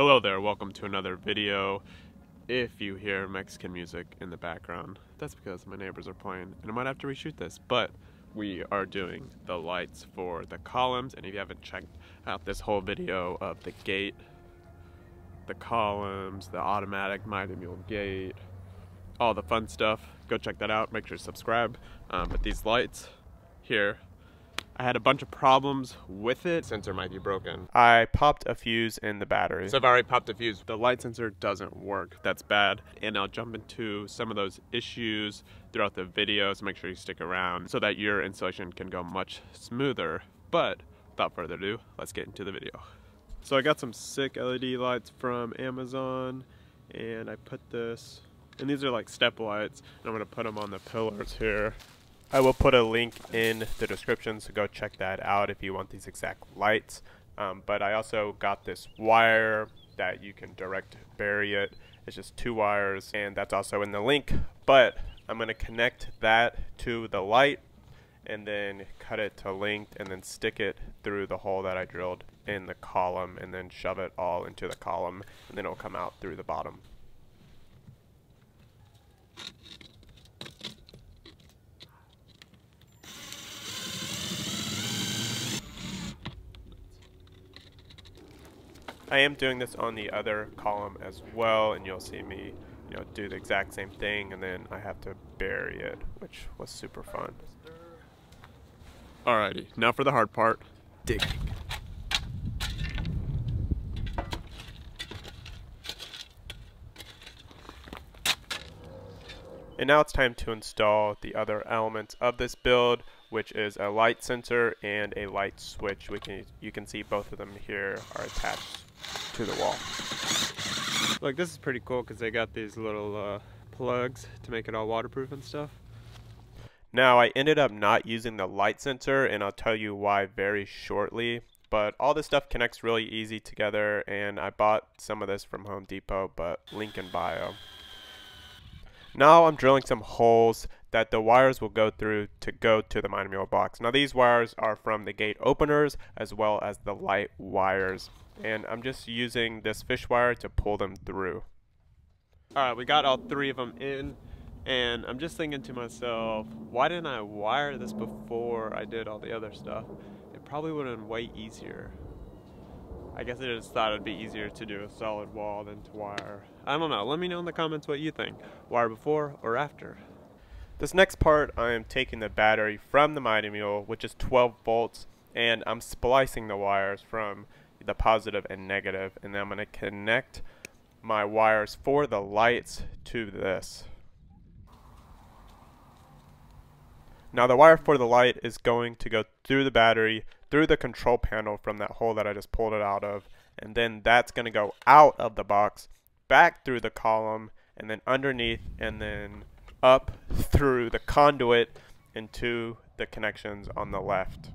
Hello there, welcome to another video. If you hear Mexican music in the background, that's because my neighbors are playing and I might have to reshoot this, but we are doing the lights for the columns. And if you haven't checked out this whole video of the gate, the columns, the automatic Mighty Mule gate, all the fun stuff, go check that out. Make sure to subscribe. But these lights here, I had a bunch of problems with it. Sensor might be broken. I popped a fuse in the battery. So I've already popped a fuse. The light sensor doesn't work. That's bad. And I'll jump into some of those issues throughout the video, so make sure you stick around so that your installation can go much smoother. But without further ado, let's get into the video. So I got some sick LED lights from Amazon, and I put this, and these are like step lights, and I'm gonna put them on the pillars here. I will put a link in the description, so go check that out if you want these exact lights. But I also got this wire that you can direct bury it. It's just two wires, and that's also in the link. But I'm going to connect that to the light and then cut it to length and then stick it through the hole that I drilled in the column and then shove it all into the column, and then it'll come out through the bottom. I am doing this on the other column as well, and you'll see me, you know, do the exact same thing, and then I have to bury it, which was super fun. Alrighty, now for the hard part, digging. And now it's time to install the other elements of this build, which is a light sensor and a light switch. You can see both of them here are attached to the wall. Look, this is pretty cool because they got these little plugs to make it all waterproof and stuff. Now, I ended up not using the light sensor, and I'll tell you why very shortly. But all this stuff connects really easy together, and I bought some of this from Home Depot, but link in bio. Now I'm drilling some holes that the wires will go through to go to the Mighty Mule box. Now these wires are from the gate openers as well as the light wires. And I'm just using this fish wire to pull them through. Alright, we got all three of them in. And I'm just thinking to myself, why didn't I wire this before I did all the other stuff? It probably would have been way easier. I guess I just thought it'd be easier to do a solid wall than to wire. I don't know, let me know in the comments what you think. Wire before or after? This next part, I am taking the battery from the Mighty Mule, which is 12 volts, and I'm splicing the wires from the positive and negative, and then I'm going to connect my wires for the lights to this. Now the wire for the light is going to go through the battery, through the control panel from that hole that I just pulled it out of, and then that's going to go out of the box, back through the column, and then underneath, and then up through the conduit into the connections on the left.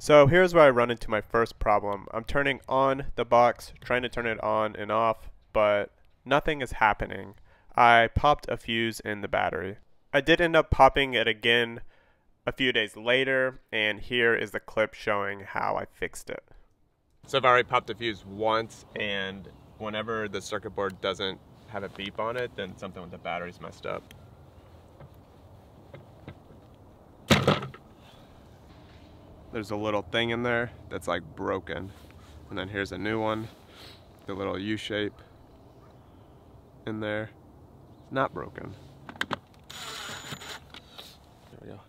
So here's where I run into my first problem. I'm turning on the box, trying to turn it on and off, but nothing is happening. I popped a fuse in the battery. I did end up popping it again a few days later, and here is the clip showing how I fixed it. So I've already popped a fuse once, and whenever the circuit board doesn't have a beep on it, then something with the battery's messed up. There's a little thing in there that's like broken, and then here's a new one, the little U shape in there. It's not broken. There we go.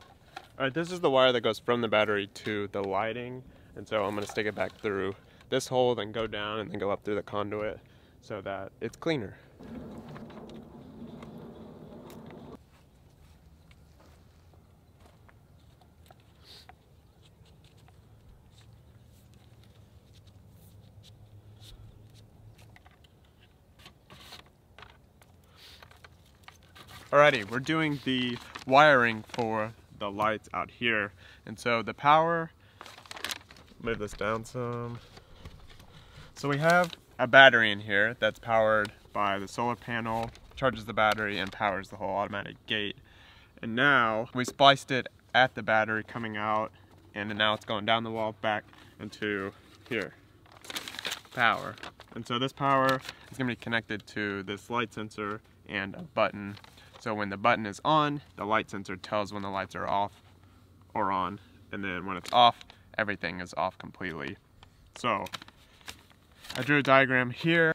Alright, this is the wire that goes from the battery to the lighting, and so I'm going to stick it back through this hole, then go down, and then go up through the conduit so that it's cleaner. Alrighty, we're doing the wiring for the lights out here. And so the power, move this down some. So we have a battery in here that's powered by the solar panel, charges the battery and powers the whole automatic gate. And now we spliced it at the battery coming out, and now it's going down the wall back into here. Power. And so this power is going to be connected to this light sensor and a button. So when the button is on, the light sensor tells when the lights are off or on. And then when it's off, everything is off completely. So I drew a diagram here.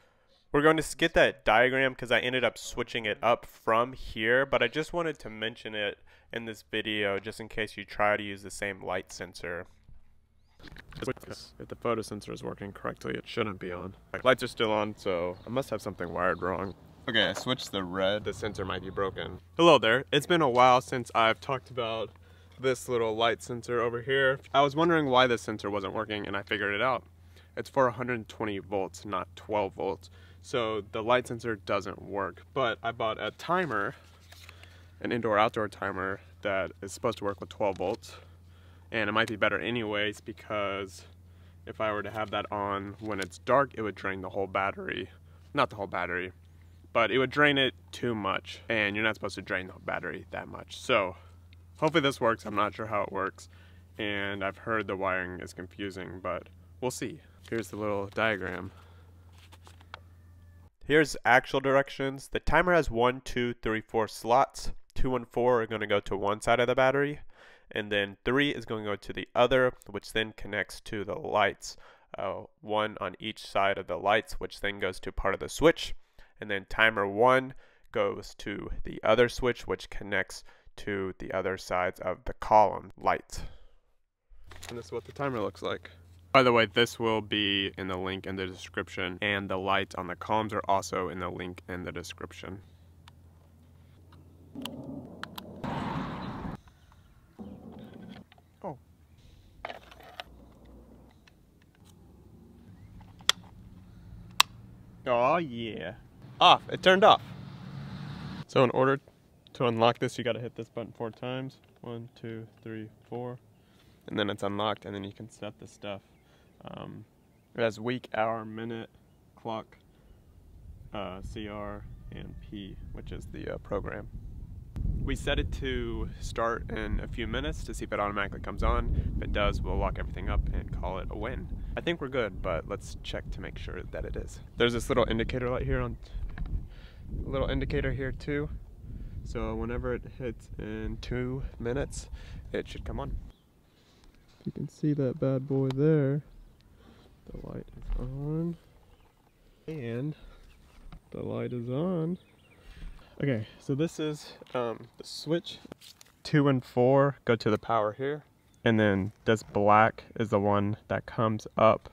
We're going to skip that diagram because I ended up switching it up from here, but I just wanted to mention it in this video just in case you try to use the same light sensor. If the photosensor is working correctly, it shouldn't be on. Lights are still on, so I must have something wired wrong. Okay, I switched the red. The sensor might be broken. Hello there. It's been a while since I've talked about this little light sensor over here. I was wondering why this sensor wasn't working, and I figured it out. It's for 120 volts, not 12 volts. So the light sensor doesn't work, but I bought a timer, an indoor-outdoor timer that is supposed to work with 12 volts. And it might be better anyways, because if I were to have that on when it's dark, it would drain the whole battery. Not the whole battery, but it would drain it too much, and you're not supposed to drain the battery that much. So hopefully this works. I'm not sure how it works, and I've heard the wiring is confusing, but we'll see. Here's the little diagram. Here's actual directions. The timer has 1, 2, 3, 4 slots. 2 and 4 are going to go to one side of the battery, and then 3 is going to go to the other, which then connects to the lights. 1 on each side of the lights, which then goes to part of the switch. And then timer 1 goes to the other switch, which connects to the other sides of the column lights. And this is what the timer looks like. By the way, this will be in the link in the description, and the lights on the columns are also in the link in the description. Oh. Oh yeah. Off, it turned off. So in order to unlock this, you gotta hit this button 4 times. 1, 2, 3, 4. And then it's unlocked, and then you can set the stuff. It has week, hour, minute, clock, CR, and P, which is the program. We set it to start in a few minutes to see if it automatically comes on. If it does, we'll lock everything up and call it a win. I think we're good, but let's check to make sure that it is. There's this little indicator light here on, a little indicator here too. So whenever it hits in 2 minutes, it should come on. You can see that bad boy there. The light is on. And the light is on. Okay, so this is the switch. 2 and 4 go to the power here. And then this black is the one that comes up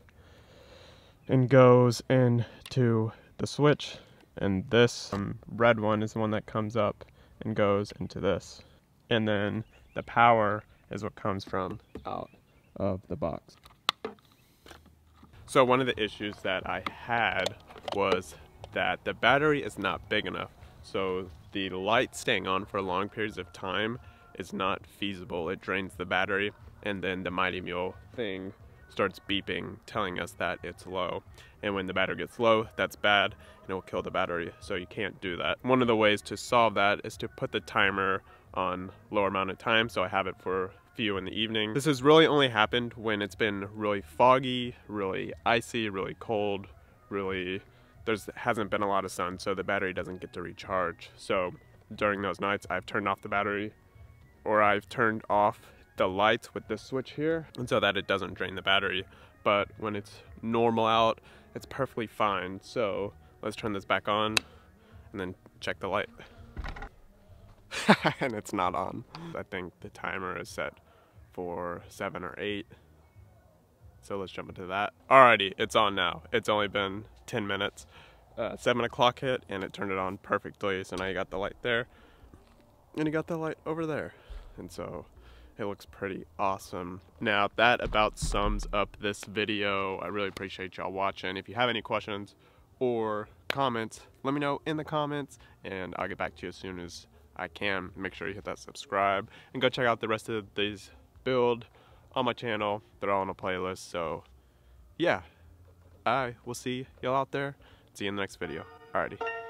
and goes into the switch. And this red one is the one that comes up and goes into this. And then the power is what comes from out of the box. So one of the issues that I had was that the battery is not big enough. So the light staying on for long periods of time is not feasible. It drains the battery, and then the Mighty Mule thing starts beeping, telling us that it's low. And when the battery gets low, that's bad, and it will kill the battery, so you can't do that. One of the ways to solve that is to put the timer on lower amount of time, so I have it for few in the evening. This has really only happened when it's been really foggy, really icy, really cold, really there's hasn't been a lot of sun, so the battery doesn't get to recharge. So during those nights, I've turned off the battery, or I've turned off the lights with this switch here, and so that it doesn't drain the battery. But when it's normal out, it's perfectly fine. So let's turn this back on and then check the light. And it's not on. I think the timer is set for 7 or 8. So let's jump into that. Alrighty, it's on now. It's only been 10 minutes. 7 o'clock hit and it turned it on perfectly. So now you got the light there, and you got the light over there. And so it looks pretty awesome. Now that about sums up this video. I really appreciate y'all watching. If you have any questions or comments, let me know in the comments, and I'll get back to you as soon as I can. Make sure you hit that subscribe, and go check out the rest of these builds on my channel. They're all on a playlist. So yeah, I will see y'all out there. See you in the next video. Alrighty.